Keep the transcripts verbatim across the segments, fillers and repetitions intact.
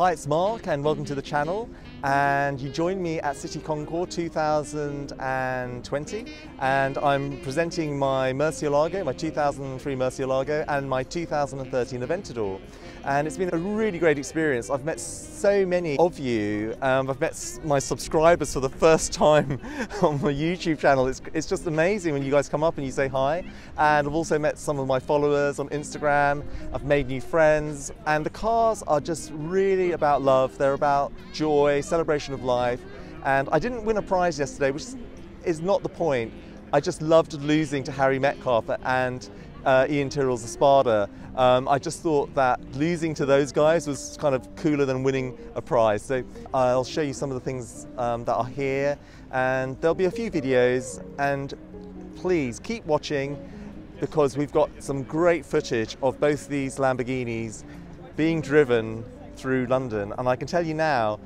Hi, it's Mark and welcome to the channel, and you joined me at City Concours two thousand twenty, and I'm presenting my Murcielago, my two thousand three Murcielago and my two thousand thirteen Aventador, and it's been a really great experience. I've met so many of you. um, I've met my subscribers for the first time on my YouTube channel. It's, it's just amazing when you guys come up and you say hi, and I've also met some of my followers on Instagram. I've made new friends, and the cars are just really about love. They're about joy, celebration of life, and I didn't win a prize yesterday, which is not the point. I just loved losing to Harry Metcalf and uh, Ian Tyrrell's Espada. Um, I just thought that losing to those guys was kind of cooler than winning a prize. So I'll show you some of the things um, that are here, and there'll be a few videos, and please keep watching because we've got some great footage of both these Lamborghinis being driven through London. And I can tell you now,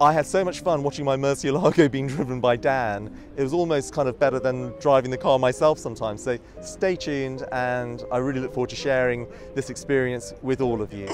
I had so much fun watching my Murcielago being driven by Dan. It was almost kind of better than driving the car myself sometimes. So stay tuned, and I really look forward to sharing this experience with all of you.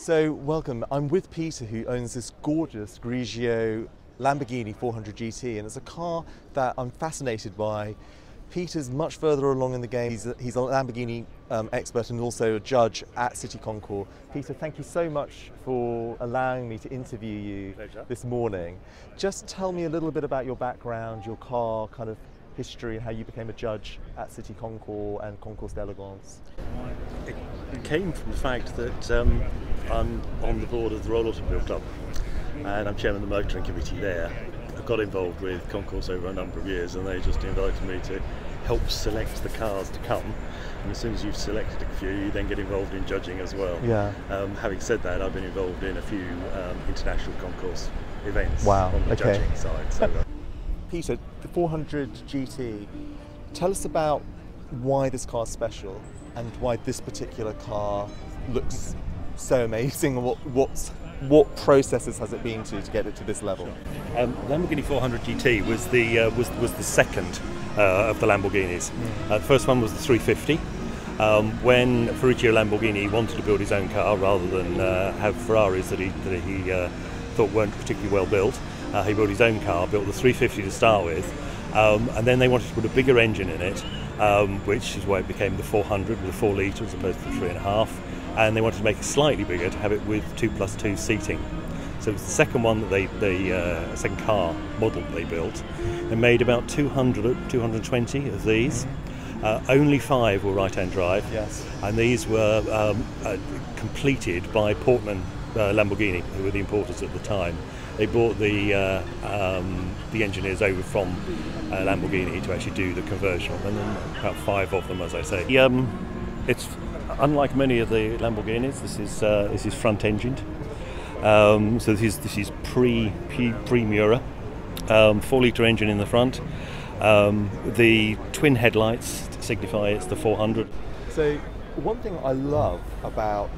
So welcome, I'm with Peter, who owns this gorgeous Grigio Lamborghini four hundred G T, and it's a car that I'm fascinated by. Peter's much further along in the game. He's a, he's a Lamborghini um, expert and also a judge at City Concours. Peter, thank you so much for allowing me to interview you. Pleasure. This morning. Just tell me a little bit about your background, your car kind of history, and how you became a judge at City Concours and Concours d'Elegance. It came from the fact that um, I'm on the board of the Royal Automobile Club, and I'm chairman of the Motoring Committee there. I got involved with Concours over a number of years, and they just invited me to help select the cars to come. And as soon as you've selected a few, you then get involved in judging as well. Yeah. Um, having said that, I've been involved in a few um, international Concours events. Wow. On the okay. judging side. So Peter, the four hundred G T, tell us about why this car's special and why this particular car looks so amazing, and what, what's, what processes has it been to, to get it to this level? Um, Lamborghini four hundred G T was the, uh, was, was the second uh, of the Lamborghinis. Mm. Uh, the first one was the three fifty. Um, when Ferruccio Lamborghini wanted to build his own car rather than uh, have Ferraris that he, that he uh, thought weren't particularly well built, Uh, he built his own car, built the three fifty to start with, um, and then they wanted to put a bigger engine in it, um, which is why it became the four hundred with a four litre as opposed to the three point five, and they wanted to make it slightly bigger to have it with two plus two seating. So it was the second one that they, the uh, second car model they built. They made about two hundred, two hundred twenty of these. Uh, only five were right-hand drive, yes. And these were um, uh, completed by Portman uh, Lamborghini, who were the importers at the time. They brought the uh, um, the engineers over from uh, Lamborghini to actually do the conversion, and then about five of them, as I say. The, um, it's unlike many of the Lamborghinis. This is uh, this is front-engined, um, so this is this is pre pre, pre Miura, um, four litre engine in the front. Um, the twin headlights signify it's the four hundred. So one thing I love about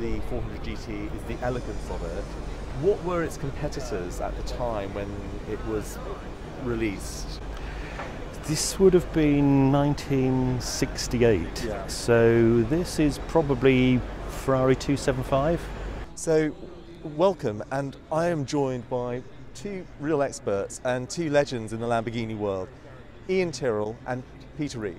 the four hundred G T is the elegance of it. What were its competitors at the time when it was released? This would have been nineteen sixty-eight, yeah. So this is probably Ferrari two seventy-five. So welcome, and I am joined by two real experts and two legends in the Lamborghini world, Ian Tyrrell and Peter Reed.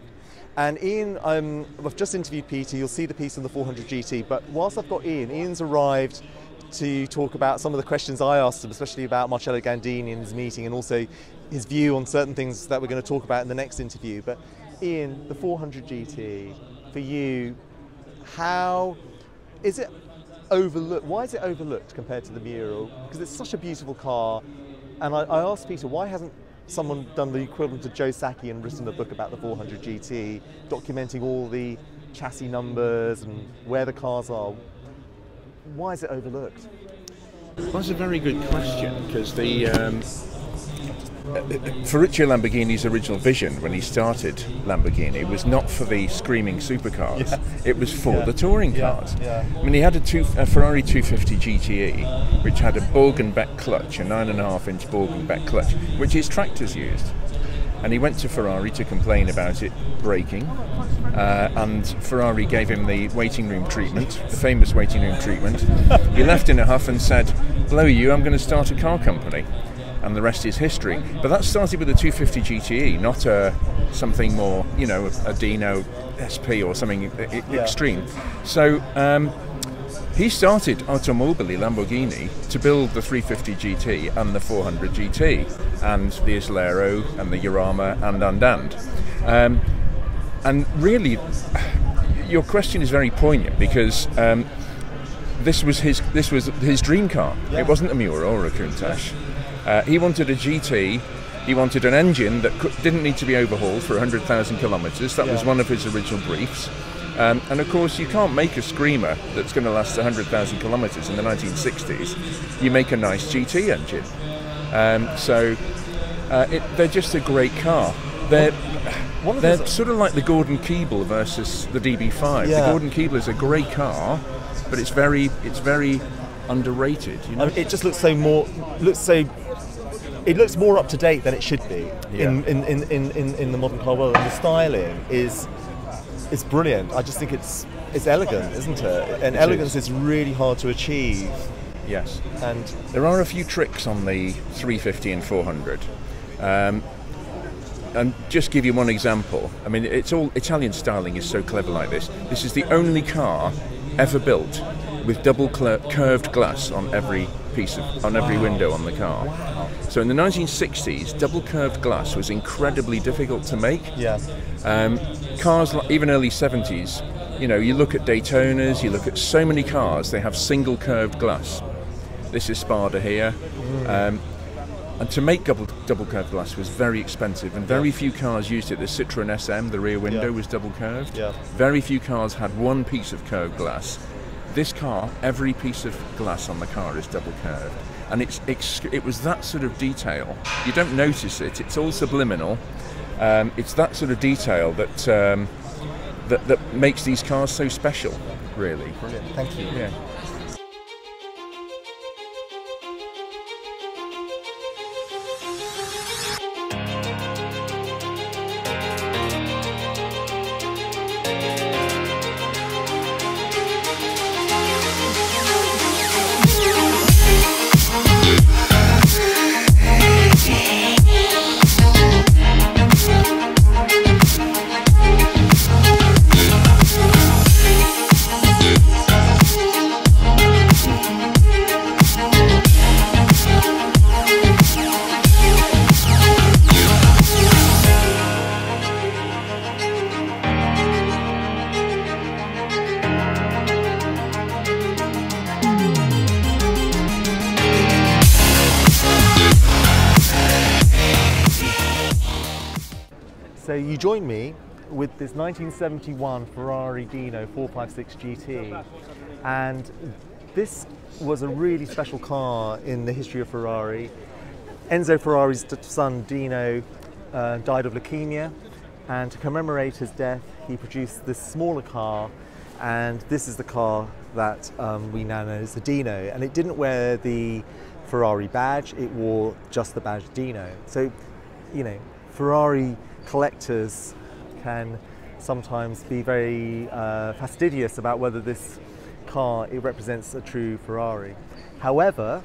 And Ian, um, I've just interviewed Peter, you'll see the piece on the four hundred G T, but whilst I've got Ian, Ian's arrived to talk about some of the questions I asked him, especially about Marcello Gandini and his meeting, and also his view on certain things that we're going to talk about in the next interview. But Ian, the four hundred G T, for you, how is it overlooked? Why is it overlooked compared to the Miura? Because it's such a beautiful car. And I, I asked Peter, why hasn't someone done the equivalent to Joe Sackey and written a book about the four hundred G T, documenting all the chassis numbers and where the cars are? Why is it overlooked? Well, that's a very good question, because the um, Ferruccio Lamborghini's original vision when he started Lamborghini was not for the screaming supercars, yeah. It was for yeah. the touring cars. Yeah. Yeah. I mean, he had a, two, a Ferrari two fifty G T E, which had a Borg and Beck clutch, a nine and a half inch Borg and Beck clutch, which his tractors used. And he went to Ferrari to complain about it braking, uh, and Ferrari gave him the waiting room treatment, the famous waiting room treatment. He left in a huff and said, blow you, I'm going to start a car company. And the rest is history. But that started with a two fifty G T E, not a, something more, you know, a Dino S P or something yeah. extreme. So um, he started Automobili Lamborghini to build the three fifty G T and the four hundred G T and the Islero and the Yorama and and and. Um, and really, your question is very poignant, because um, this was his this was his dream car. Yeah. It wasn't a Miura or a Countach. Uh, he wanted a G T, he wanted an engine that could, didn't need to be overhauled for one hundred thousand kilometres, that yeah. was one of his original briefs. Um, and of course, you can't make a Screamer that's going to last one hundred thousand kilometres in the nineteen sixties, you make a nice G T engine. Um, so, uh, it, they're just a great car. They're, one of they're sort of like the Gordon Keeble versus the D B five. Yeah. The Gordon Keeble is a great car, but it's very, it's very underrated. You know? I mean, it just looks so more, looks so... It looks more up to date than it should be yeah. in, in, in, in, in, in the modern car world. And the styling is is brilliant. I just think it's it's elegant, isn't it? And it elegance is. is really hard to achieve. Yes. And there are a few tricks on the three fifty and four hundred. Um, and just give you one example. I mean, it's all Italian styling is so clever like this. This is the only car ever built with double curved glass on every piece of on every wow. window on the car. Wow. So in the nineteen sixties, double curved glass was incredibly difficult to make. Yeah. Um, cars, even early seventies, you know, you look at Daytonas, you look at so many cars, they have single curved glass. This is Espada here. Mm. Um, and to make double, double curved glass was very expensive, and very yeah. few cars used it. The Citroen S M, the rear window yeah. was double curved. Yeah. Very few cars had one piece of curved glass. This car, every piece of glass on the car is double curved. And it's, it was that sort of detail. You don't notice it, it's all subliminal. Um, it's that sort of detail that, um, that, that makes these cars so special, really. Brilliant, thank you. Yeah. You join me with this nineteen seventy-one Ferrari Dino four fifty-six G T, and this was a really special car in the history of Ferrari. Enzo Ferrari's son Dino uh, died of leukemia, and to commemorate his death he produced this smaller car, and this is the car that um, we now know as the Dino. And it didn't wear the Ferrari badge, it wore just the badge Dino. So, you know, Ferrari collectors can sometimes be very uh, fastidious about whether this car it represents a true Ferrari. However,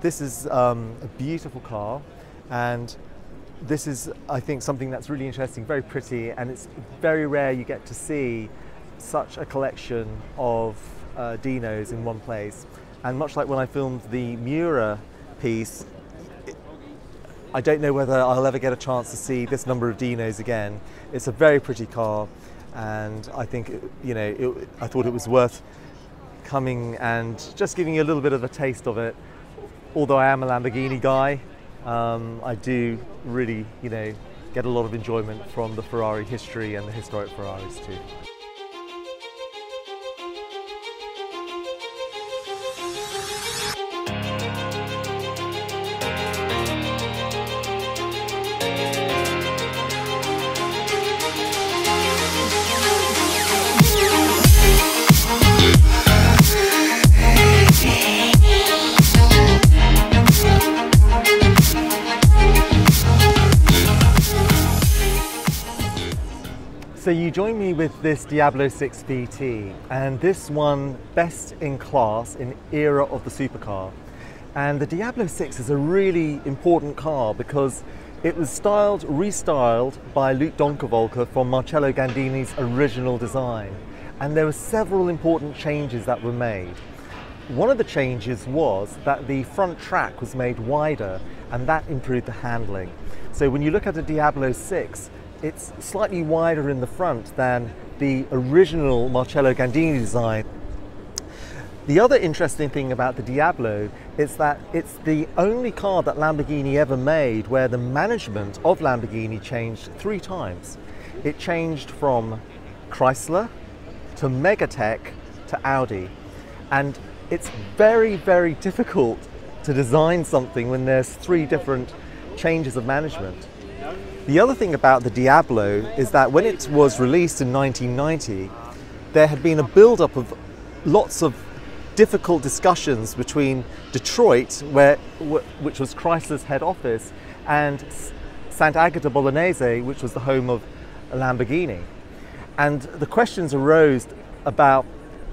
this is um, a beautiful car, and this is, I think, something that's really interesting, very pretty, and it's very rare you get to see such a collection of uh, Dinos in one place. And much like when I filmed the Miura piece, it, I don't know whether I'll ever get a chance to see this number of Dinos again. It's a very pretty car, and I think, it, you know, it, I thought it was worth coming and just giving you a little bit of a taste of it. Although I am a Lamborghini guy, um, I do really, you know, get a lot of enjoyment from the Ferrari history and the historic Ferraris too. So you join me with this Diablo six V T, and this won best in class in era of the supercar. And the Diablo six is a really important car because it was styled, restyled by Luc Donckerwolke from Marcello Gandini's original design. And there were several important changes that were made. One of the changes was that the front track was made wider, and that improved the handling. So when you look at a Diablo six, it's slightly wider in the front than the original Marcello Gandini design. The other interesting thing about the Diablo is that it's the only car that Lamborghini ever made where the management of Lamborghini changed three times. It changed from Chrysler to Megatech to Audi. And it's very, very difficult to design something when there's three different changes of management. The other thing about the Diablo is that when it was released in nineteen ninety, there had been a build-up of lots of difficult discussions between Detroit, where, which was Chrysler's head office, and Sant'Agata Bolognese, which was the home of Lamborghini. And the questions arose about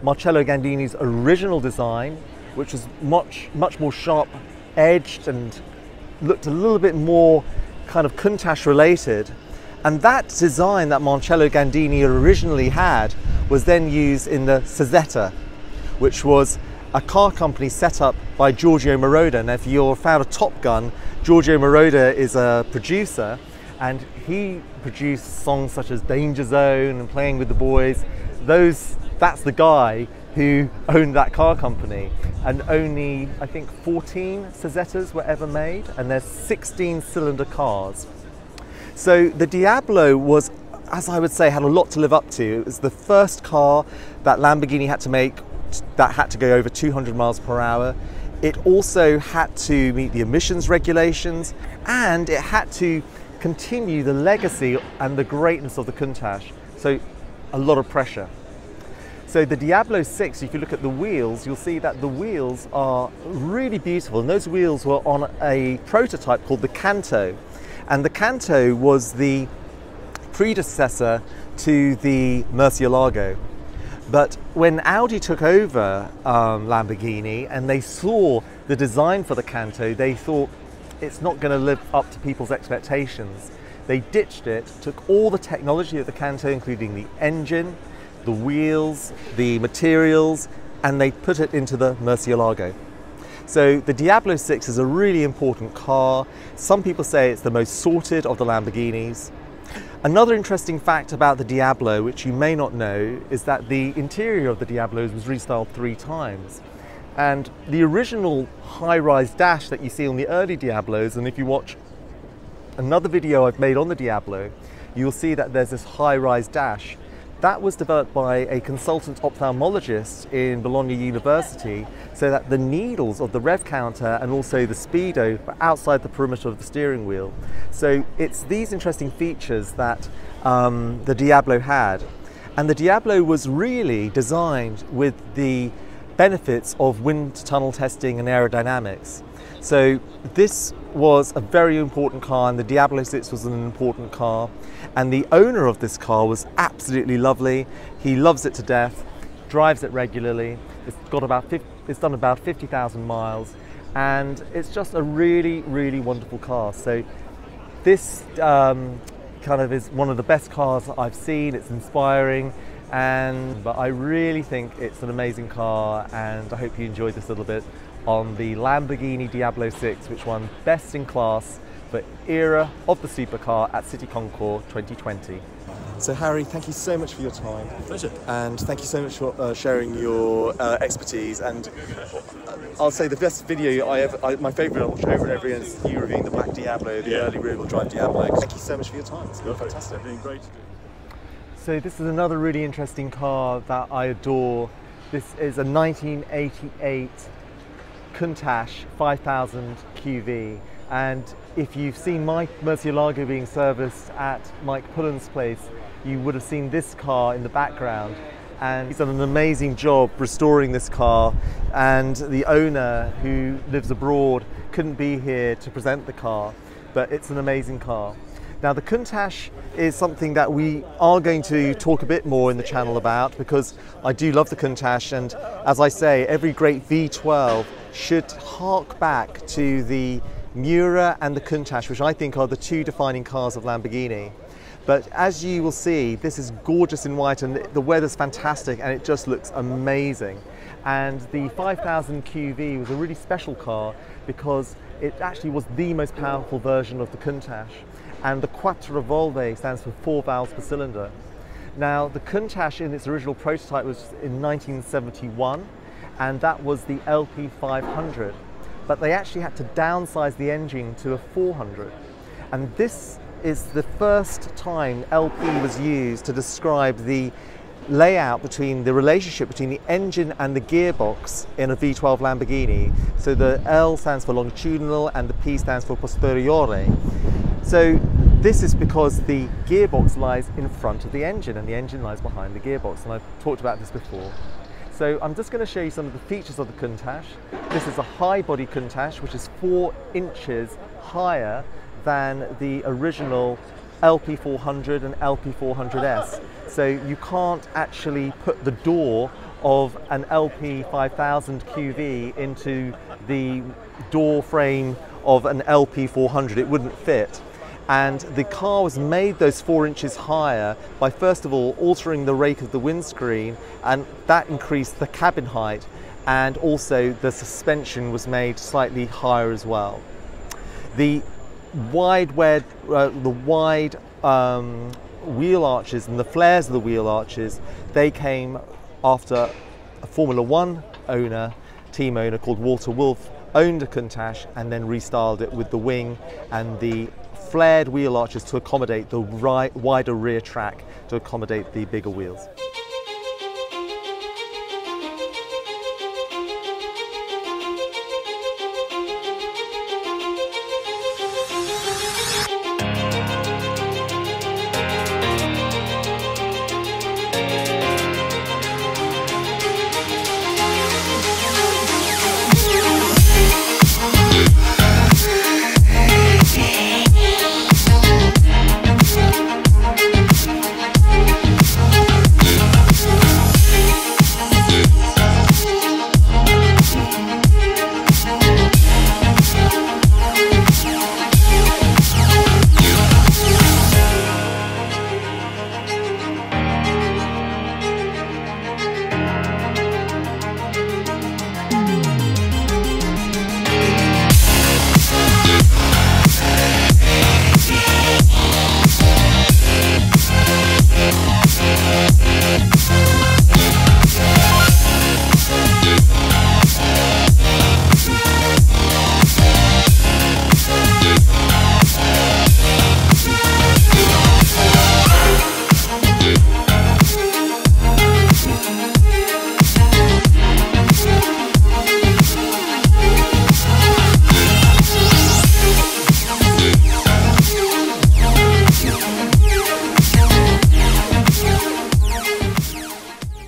Marcello Gandini's original design, which was much, much more sharp-edged and looked a little bit more kind of Countach related, and that design that Marcello Gandini originally had was then used in the Sezetta, which was a car company set up by Giorgio Moroder. Now, if you're a fan of Top Gun, Giorgio Moroder is a producer, and he produced songs such as Danger Zone and Playing with the Boys. Those, that's the guy who owned that car company, and only, I think, fourteen Sezettas were ever made, and there's sixteen cylinder cars. So the Diablo was, as I would say, had a lot to live up to. It was the first car that Lamborghini had to make that had to go over two hundred miles per hour. It also had to meet the emissions regulations, and it had to continue the legacy and the greatness of the Countach, so a lot of pressure. So the Diablo six, if you look at the wheels, you'll see that the wheels are really beautiful. And those wheels were on a prototype called the Canto. And the Canto was the predecessor to the Murcielago. But when Audi took over um, Lamborghini and they saw the design for the Canto, they thought it's not going to live up to people's expectations. They ditched it, took all the technology of the Canto, including the engine, the wheels, the materials, and they put it into the Murcielago. So the Diablo six is a really important car. Some people say it's the most sorted of the Lamborghinis. Another interesting fact about the Diablo, which you may not know, is that the interior of the Diablo was restyled three times. And the original high-rise dash that you see on the early Diablos, and if you watch another video I've made on the Diablo, you'll see that there's this high-rise dash. That was developed by a consultant ophthalmologist in Bologna University so that the needles of the rev counter and also the speedo were outside the perimeter of the steering wheel. So it's these interesting features that um, the Diablo had. And the Diablo was really designed with the benefits of wind tunnel testing and aerodynamics. So this was a very important car, and the Diablo six was an important car, and the owner of this car was absolutely lovely. He loves it to death, drives it regularly. It's got about it's done about fifty thousand miles, and it's just a really, really wonderful car. So this um, kind of is one of the best cars that I've seen. It's inspiring, and but I really think it's an amazing car, and I hope you enjoyed this little bit on the Lamborghini Diablo six, which won Best in Class for Era of the Supercar at City Concours twenty twenty. So Harry, thank you so much for your time. Pleasure. And thank you so much for uh, sharing your uh, expertise. And I'll say the best video I ever, I, my favourite I watch over and over again is you reviewing the Black Diablo, the yeah. early rear-wheel drive Diablo. Thank you so much for your time. It's been Perfect. fantastic. It's been great to do. So this is another really interesting car that I adore. This is a nineteen eighty-eight Countach five thousand Q V, and if you've seen my Murcielago being serviced at Mike Pullen's place, you would have seen this car in the background, and he's done an amazing job restoring this car, and the owner, who lives abroad, couldn't be here to present the car, but it's an amazing car. Now the Countach is something that we are going to talk a bit more in the channel about, because I do love the Countach, and as I say, every great V twelve should hark back to the Miura and the Countach, which I think are the two defining cars of Lamborghini. But as you will see, this is gorgeous in white, and the weather's fantastic, and it just looks amazing. And the five thousand Q V was a really special car because it actually was the most powerful version of the Countach. And the quattro valve stands for four valves per cylinder. Now, the Countach in its original prototype was in nineteen seventy-one, and that was the L P five hundred. But they actually had to downsize the engine to a four hundred. And this is the first time L P was used to describe the layout between the relationship between the engine and the gearbox in a V twelve Lamborghini. So the L stands for longitudinal and the P stands for posteriore. So this is because the gearbox lies in front of the engine and the engine lies behind the gearbox, and I've talked about this before. So I'm just going to show you some of the features of the Countach. This is a high body Countach, which is four inches higher than the original L P four hundred and L P four hundred S. So you can't actually put the door of an L P five thousand Q V into the door frame of an L P four hundred, it wouldn't fit. And the car was made those four inches higher by, first of all, altering the rake of the windscreen, and that increased the cabin height, and also the suspension was made slightly higher as well. The wide, where, uh, the wide um, wheel arches and the flares of the wheel arches, they came after a Formula One owner, team owner called Walter Wolf, owned a Countach and then restyled it with the wing and the flared wheel arches to accommodate the right, wider rear track to accommodate the bigger wheels.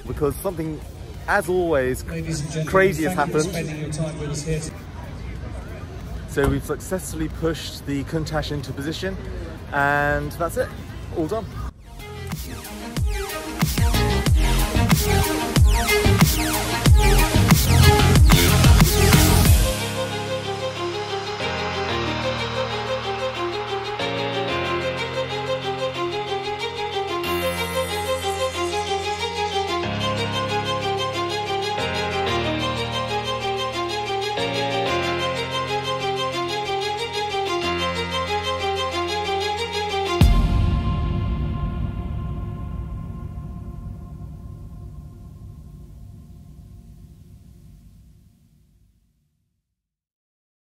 Because something, as always, crazy has happened. So we've successfully pushed the Countach into position, and that's it, all done.